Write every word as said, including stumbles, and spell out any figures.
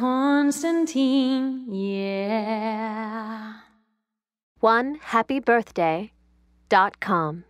Konstantyn, yeah. one happy birthday dot com